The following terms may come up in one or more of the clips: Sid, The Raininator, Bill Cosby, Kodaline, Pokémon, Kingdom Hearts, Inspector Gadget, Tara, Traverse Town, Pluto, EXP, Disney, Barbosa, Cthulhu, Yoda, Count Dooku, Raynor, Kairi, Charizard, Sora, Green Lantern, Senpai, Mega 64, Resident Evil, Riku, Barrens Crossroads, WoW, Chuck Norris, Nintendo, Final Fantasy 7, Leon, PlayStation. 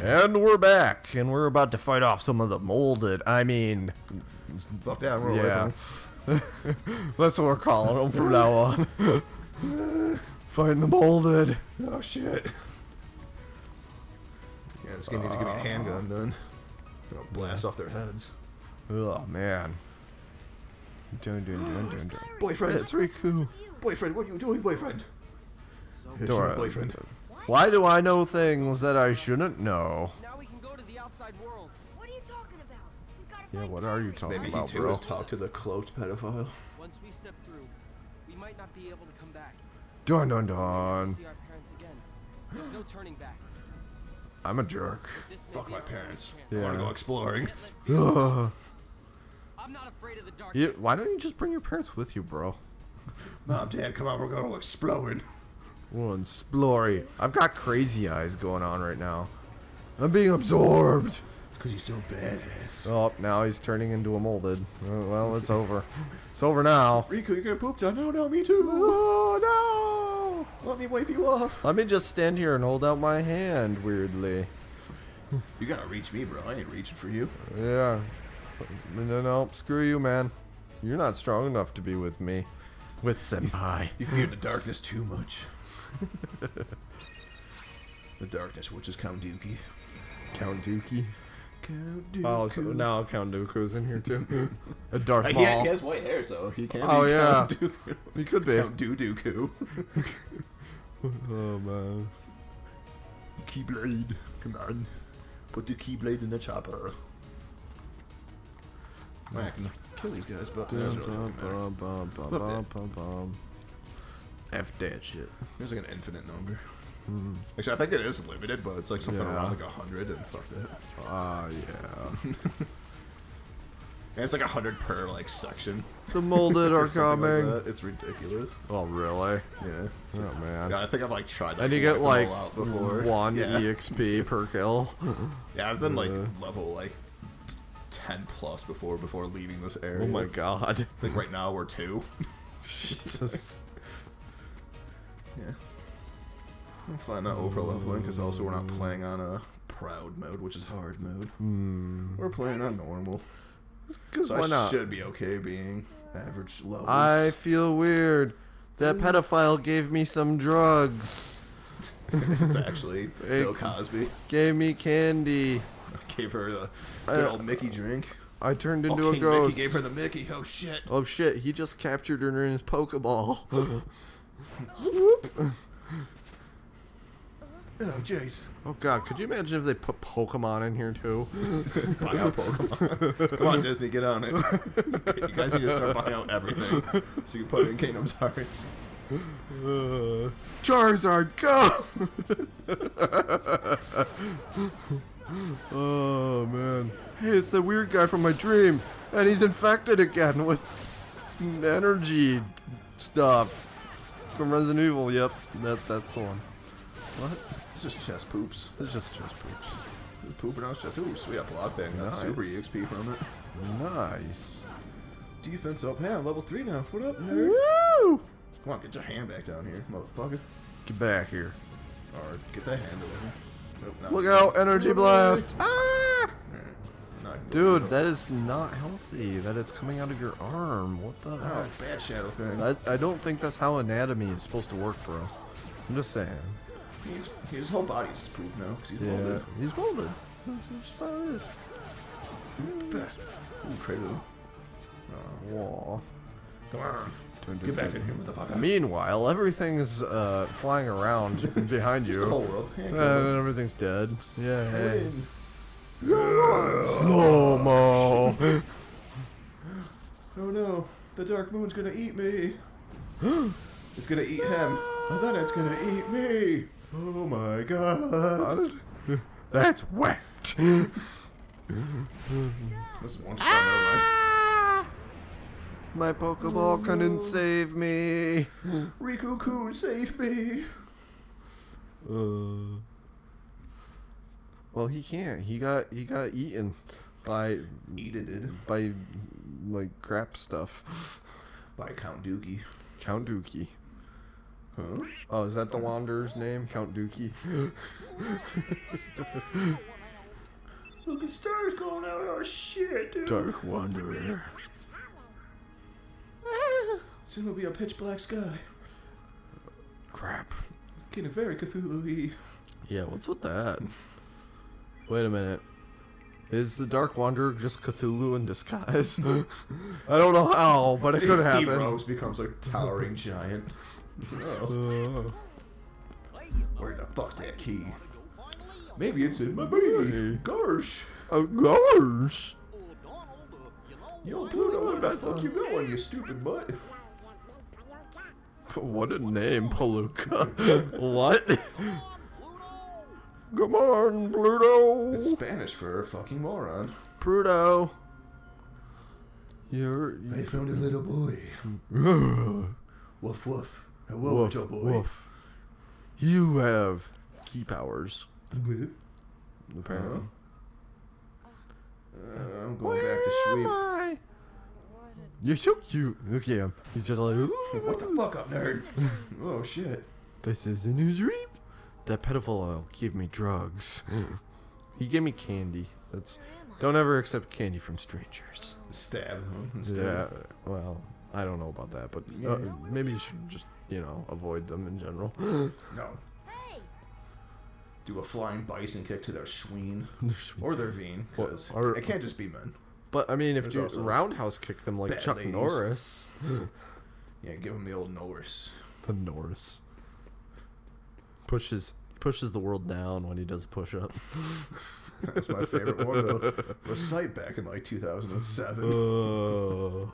And we're back, and we're about to fight off some of the molded, I mean... Fuck that, we're away from them. That's what we're calling them from now on. Fighting the molded. Oh, shit. Yeah, this game needs to give me a handgun done. It'll blast off their heads. Oh, man. Dun, dun, dun, dun, dun. Boyfriend, it's Riku. Boyfriend, what are you doing, boyfriend? Dora, boyfriend. Why do I know things that I shouldn't know? Now we can go to the outside world. What are you talking about? You gotta find what are you talking about, bro? Maybe he too has talked to the cloaked pedophile. Once we step through, we might not be able to come back. Dun dun dun. See our parents again. There's no turning back. I'm a jerk. Fuck my parents. Yeah. I want to go exploring. I'm not afraid of the dark. Yeah, why don't you just bring your parents with you, bro? Mom, Dad, come on, we're going to explode. We're exploring. I've got crazy eyes going on right now. I'm being absorbed. Because he's so badass. Oh, now he's turning into a molded. Well, it's over. It's over now. Riku, you're getting pooped on. No, no, me too. Oh, no. Let me wipe you off. Let me just stand here and hold out my hand, weirdly. You gotta reach me, bro. I ain't reaching for you. Yeah. No, no, screw you, man. You're not strong enough to be with me. With Senpai. You feared the darkness too much. The darkness, which is Count Dooku. Count Dooku? Count Dooku. Oh, so now Count Dooku's in here, too. A dark ball. He has white hair, so he can't be Count Dooku. He could be. Count Dooku. Oh, man. Keyblade. Come on. Put the Keyblade in the chopper. Oh. I can kill these guys, but... F that shit. There's like an infinite number. Mm. Actually, I think it is limited, but it's like something around like 100 and fuck that. Yeah. And it's like 100 per like section. The molded are coming. Like it's ridiculous. Oh really? Yeah. Oh man. Yeah, I think I've like tried. That and you get like one EXP per kill. Yeah, I've been like level like 10 plus before leaving this area. Oh my god. I think right now we're 2. Jesus. Yeah. We'll find out overleveling because also we're not playing on a proud mode, which is hard mode. Mm. We're playing on normal. Because so why not? Should be okay being average levels. I feel weird. That pedophile gave me some drugs. It's actually Bill Cosby. Gave me candy. I gave her the good old Mickey drink. I turned into a ghost. Mickey gave her the Mickey. Oh shit. Oh shit. He just captured her in his Pokeball. Oh jeez. Oh god, could you imagine if they put Pokemon in here too? Buy out Pokemon. Come on Disney, get on it. You guys need to start buying out everything. So you can put in Kingdom Hearts. Charizard, go! Oh man. Hey, it's the weird guy from my dream. And he's infected again with energy stuff. From Resident Evil, yep, that's the one. What? It's just chest poops. It's just chest poops. Just pooping out chest. Ooh, sweet up block thing. Nice. Super EXP from it. Nice. Defense up. Hey, I'm level 3 now. What up, nerd? Woo! Come on, get your hand back down here, motherfucker. Get back here. Or get that hand away. Nope, not look out! Energy blast! Ah! Dude, that is not healthy. That it's coming out of your arm. What the hell? Bad shadow thing. I don't think that's how anatomy is supposed to work, bro. I'm just saying. His whole body is poop now. He's molded. He's molded. That's just how it is. Ooh, crazy. Whoa. Come on. Get back in here with the fuck out. Meanwhile, everything is flying around behind you. Just the whole world. And everything's dead. Yeah. Hey. Slow-mo. Oh no, the dark moon's gonna eat me. It's gonna eat him. And then it's gonna eat me. Oh my god. That's wet. This is one time my Pokeball couldn't save me. Riku-kun, save me. Well, he can't. He got eaten by like crap stuff. By Count Dooku. Huh? Oh, is that the Wanderer's name? Count Dookie? Look at stars going out. Oh shit, dude. Dark Wanderer. Soon it'll be a pitch black sky. Crap. Getting very Cthulhu-y. Yeah, what's with that? Wait a minute. Is the Dark Wanderer just Cthulhu in disguise? I don't know how, but it could happen. D-Rose becomes a towering giant. Oh. Where the fuck's that key? Maybe it's in my body. Gosh. Oh, gosh. Yo, Pluto, where the fuck you going, you stupid mutt? What a name, Palooka. What? Come on, Pluto! It's Spanish for fucking moron. Pluto! I found a little boy. Woof woof. Hello, woof, little boy. Woof. You have key powers. Apparently. I'm going back to sleep. You're so cute. Look at him. He's just like, what the fuck up, nerd? Oh, shit. This is a new dream. That pedophile gave me drugs. He gave me candy. That's don't ever accept candy from strangers. Stab. Stab. Yeah. Well, I don't know about that, but maybe you should just, you know, avoid them in general. No. Do a flying bison kick to their sween or their veen, because it can't just be men. But I mean, if you roundhouse kick them like Chuck ladies. Norris. Yeah, give them the old Norris. The Norris. Pushes the world down when he does a push-up. That's my favorite one, though. Recite back in, like, 2007. Do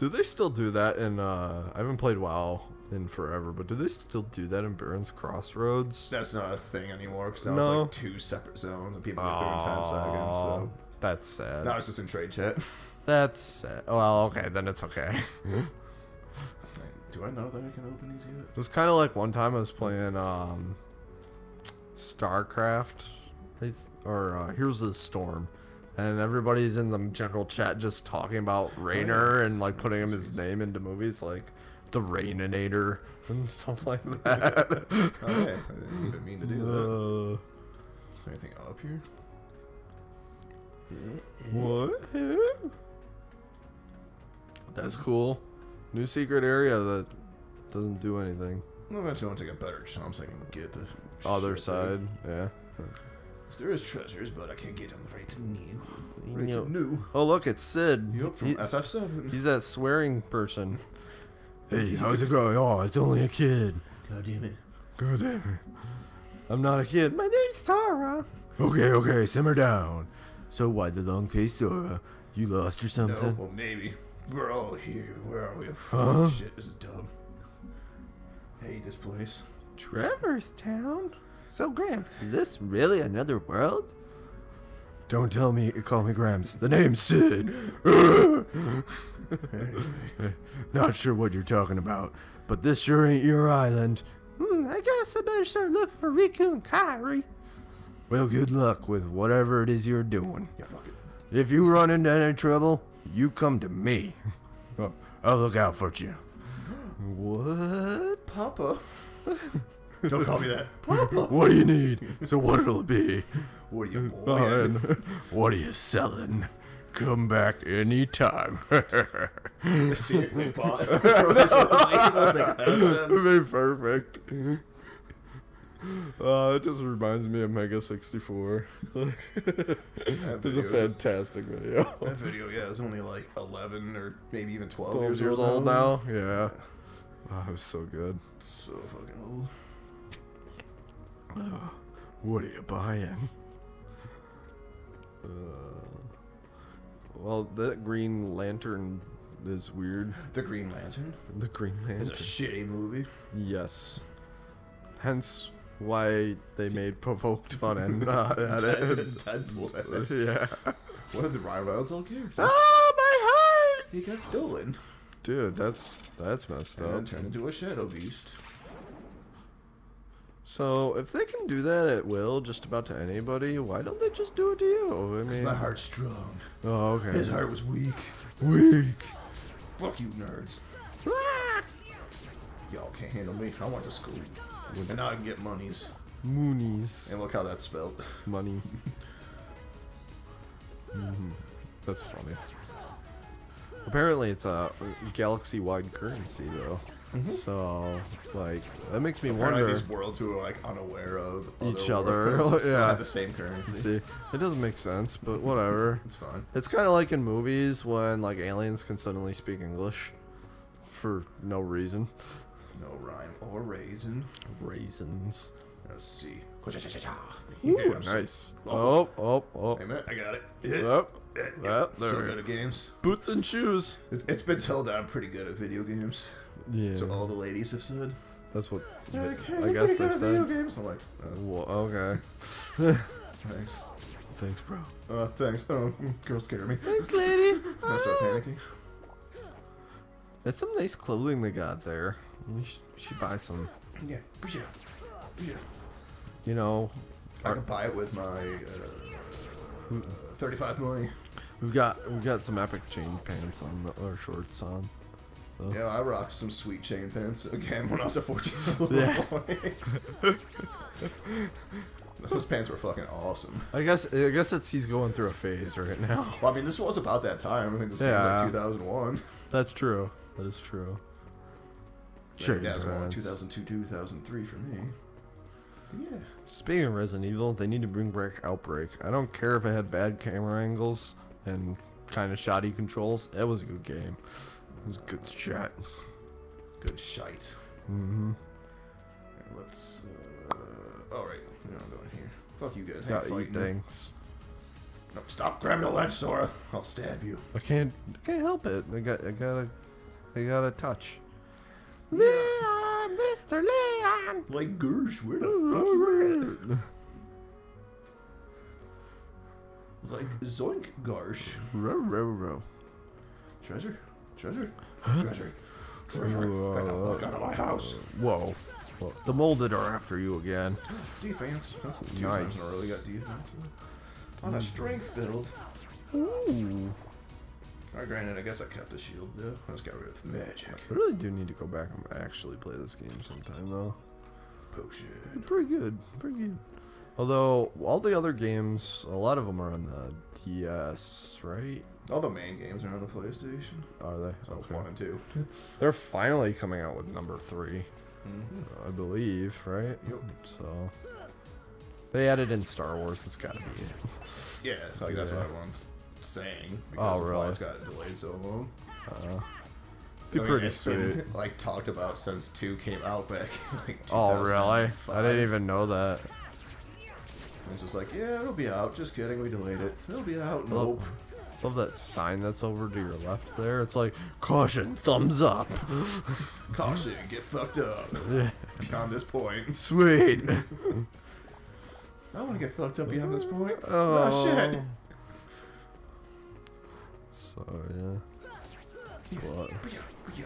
they still do that in, I haven't played WoW in forever, but do they still do that in Barrens Crossroads? That's not a thing anymore, because now it's, like, 2 separate zones, and people get through in 10 seconds, so... That's sad. Now it's just in trade chat. That's sad. Well, okay, then it's okay. Do I know that I can open these yet? It was kind of like one time I was playing StarCraft or Heroes of the Storm, and everybody's in the general chat just talking about Raynor and like putting him his name into movies like The Raininator and stuff like that. Okay, I didn't even mean to do that. Is there anything up here? What? That's cool. New secret area that doesn't do anything. Well, eventually I'll take a better chance I can get the other side. There. Yeah. There is treasures, but I can't get them right new. Right new. Oh look, it's Sid. Yep, from FF7. He's that swearing person. Hey, how's it going? Oh, it's only a kid. God damn it. God damn it. I'm not a kid. My name's Tara. Okay, okay, simmer down. So why the long face, Tara? You lost or something? No, well maybe. We're all here. Where are we? Huh? Shit, this is dumb. I hate this place. Traverse Town? So, Gramps, is this really another world? Don't tell me you call me Gramps. The name's Sid. Not sure what you're talking about, but this sure ain't your island. I guess I better start looking for Riku and Kairi. Well, good luck with whatever it is you're doing. Yeah, fuck it. If you run into any trouble, you come to me. I'll look out for you. What? Papa? Don't call me that. Papa? What do you need? So what'll it be? What are you buying? What are you selling? Come back anytime. See if we bought it. It'd be perfect. It just reminds me of Mega 64. It's a fantastic video. That video, yeah, is only like 11 or maybe even 12 years old now. Yeah. Oh, it was so good. So fucking old. What are you buying? Well, that Green Lantern is weird. The Green Lantern? The Green Lantern. It's a shitty movie. Yes. Hence... why they made provoked fun and Deadpool. Yeah. What are the Ryan Reynolds all characters? Oh, my heart! He got stolen. Dude, that's messed up. And turned into a shadow beast. So if they can do that at will, just about to anybody, why don't they just do it to you? I mean, my heart's strong. Oh, okay. His heart was weak. Fuck you, nerds. Ah! y'all can't handle me. I went to school. And now I can get monies. Moonies. And look how that's spelled. Money. Mm-hmm. That's funny. Apparently it's a galaxy-wide currency, though. Mm-hmm. So, like, that makes me wonder. These worlds who are, like, unaware of each other. Yeah, have the same currency. See, it doesn't make sense, but whatever. It's fine. It's kind of like in movies when, like, aliens can suddenly speak English for no reason. No rhyme or raisin. Raisins. Let's see. Ooh, yeah, nice. Oh, oh, oh. Wait a minute, I got it. Oh. Well, so good at games. Boots and shoes. It's been told that I'm pretty good at video games. Yeah. So all the ladies have said. That's what like, hey, I guess they've said. Video games. I'm like, well, okay. Thanks. Thanks, bro. Thanks. Oh, girls scare me. Thanks, lady. I start panicking. That's some nice clothing they got there. You should buy some. Yeah. Yeah. Yeah. You know, I could buy it with my 35 money. We've got some epic chain pants on or shorts on. So. Yeah, I rocked some sweet chain pants again when I was a 14-year-old boy. Those pants were fucking awesome. I guess it's he's going through a phase right now. Well, I mean, this was about that time. I think this was like 2001. That's true. That is true. Sure, that was more like 2002, 2003 for me. Yeah. Speaking of Resident Evil, they need to bring back Outbreak. I don't care if it had bad camera angles and kind of shoddy controls. It was a good game. It was good shit. Good shite. Mm-hmm. And let's. Alright. No, I'm going here. Fuck you guys. Gotta eat things. No, stop grabbing a ledge, Sora. I'll stab you. I can't help it. I gotta touch. Yeah. Leon, Mr. Leon. Like, Gersh, where the fuck you at? Like, zoink, Gersh. Row, row, row. Treasure, treasure, treasure. Treasure. Get the fuck out of my house. Whoa. Whoa. The molded are after you again. Defense. That's nice. 2 times in a row we got defense. On a strength build. Ooh. Alright, granted, I guess I kept the shield, though. I just got rid of magic. I really do need to go back and actually play this game sometime, though. Potion. Pretty good. Pretty good. Although, all the other games, a lot of them are on the DS, right? All the main games are on the PlayStation. Are they? So okay. 1 and 2. They're finally coming out with number 3. Mm-hmm. I believe, right? Yep. So... They added in Star Wars. It's gotta be it. Yeah, like that's what I want. Saying because oh, really? It's got delayed so long. I mean, pretty sweet. Been, like talked about since 2 came out back. Like oh really? I didn't even know that. And it's just like yeah, it'll be out. Just kidding, we delayed it. It'll be out. Nope. Love that sign that's over to your left there. It's like caution, thumbs up. Caution, get fucked up. Yeah. Beyond this point. Sweet. I want to get fucked up beyond this point. Oh shit. So, yeah. What?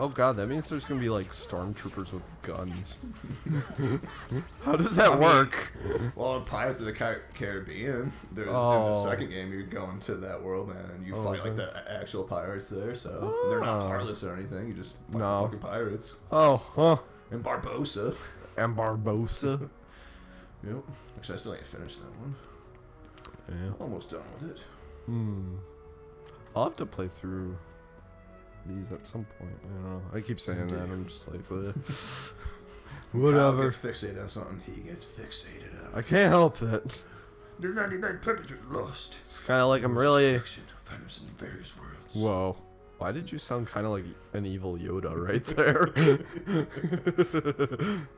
Oh god, that means there's gonna be like stormtroopers with guns. How does that work? Well, in Pirates of the Caribbean, in the second game, you're going to that world and you fight like the actual pirates there, so they're not heartless or anything, you just fight the fucking pirates. Oh, huh. And Barbosa. And Barbosa. Yep. Actually, I still ain't finished that one. Yeah. Almost done with it. Hmm. I'll have to play through these at some point. I don't know. I keep saying that. I'm just like, whatever. Kyle gets fixated on something. He gets fixated on. I can't help it. There's 99 purposes lost. It's kind of like I'm really. Find us in various worlds. Whoa. Why did you sound kind of like an evil Yoda right there?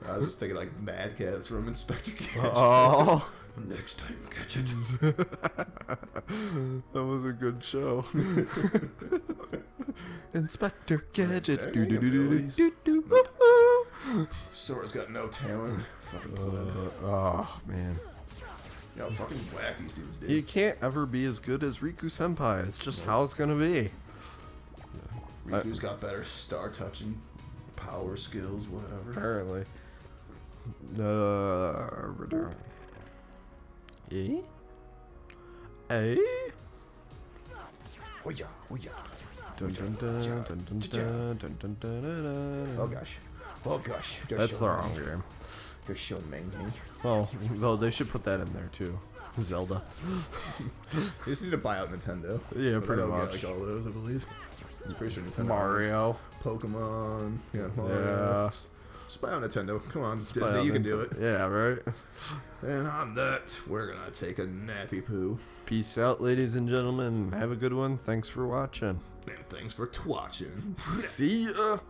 I was just thinking like Mad Cats from Inspector Gadget. Oh. Next time, Gadget. That was a good show. Inspector Gadget. Do do do do do. Sora's got no talent. Oh man. Yo, fucking whack these dudes, dude. You can't ever be as good as Riku Senpai. It's just how it's gonna be. Riku's got better star touching, power skills, whatever. Apparently. Eh? Eh? Oh yeah, oh yeah. Oh gosh. Oh gosh. That's the wrong game. You're so amazing. Well, though they should put that in there too. Zelda. You just need to buy out Nintendo. Yeah, but pretty much. Get, like, all those, I believe. I'm pretty sure Nintendo. Mario. Pokemon. Yeah. Mario. Yeah. Spy on Nintendo. Come on, Spy Disney, on you Nintendo. Can do it. Yeah, right? And on that, we're gonna take a nappy poo. Peace out, ladies and gentlemen. Have a good one. Thanks for watching. And thanks for twatching. See ya!